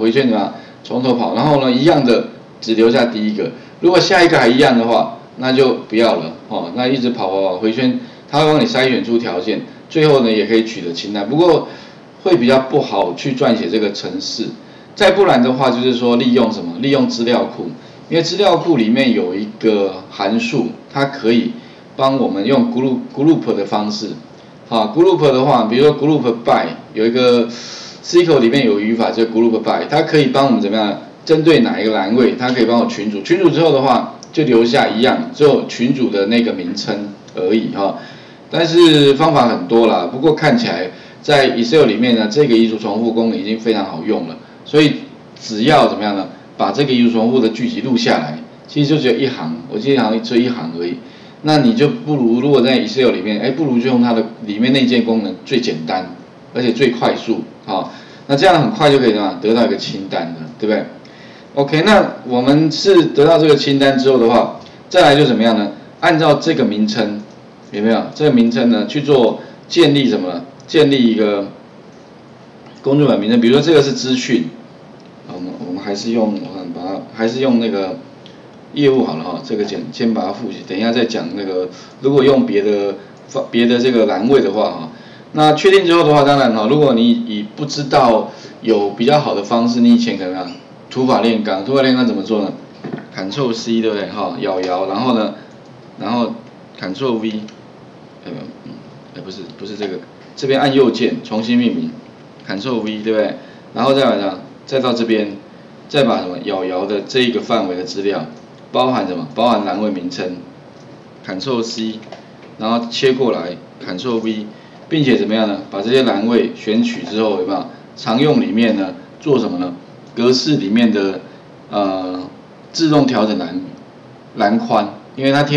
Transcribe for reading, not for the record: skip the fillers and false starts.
回旋转从头跑，然后呢，一样的只留下第一个。如果下一个还一样的话，那就不要了哦。那一直跑回旋，它会帮你筛选出条件，最后呢也可以取得清单。不过会比较不好去撰写这个程式。再不然的话，就是说利用什么？利用资料库，因为资料库里面有一个函数，它可以帮我们用 group 的方式。好 ，group 的话，比如说 group by 有一个。 SQL 里面有语法叫 group by， 它可以帮我们怎么样？针对哪一个栏位，它可以帮我群组。群组之后的话，就留下一样，只有群组的那个名称而已哈。但是方法很多啦，不过看起来在 Excel 里面呢，这个移除重复功能已经非常好用了。所以只要怎么样呢？把这个移除重复的句集录下来，其实就只有一行，我记得好像只有一行而已。那你就不如如果在 Excel 里面，不如就用它的里面那件功能最简单，而且最快速。 好，那这样很快就可以得到一个清单了，对不对 ？OK， 那我们是得到这个清单之后的话，再来就怎么样呢？按照这个名称，有没有这个名称呢？去做建立什么呢？建立一个工作本名称，比如说这个是资讯，我们还是用那个业务好了哈，这个先把它复习，等一下再讲那个如果用别的这个栏位的话哈。 那确定之后的话，当然哈，如果你不知道有比较好的方式，你以前可能土法炼钢，怎么做呢 ？Ctrl C 对不对？哈，摇，然后呢，Ctrl V， 不是这个，这边按右键重新命名 ，Ctrl V 对不对？然后再往上，再到这边，再把什么摇的这一个范围的资料，包含什么？包含栏位名称 ，Ctrl C， 然后切过来 ，Ctrl V。 并且怎么样呢？把这些栏位选取之后，有没有常用里面呢？做什么呢？格式里面的自动调整栏宽，因为它贴。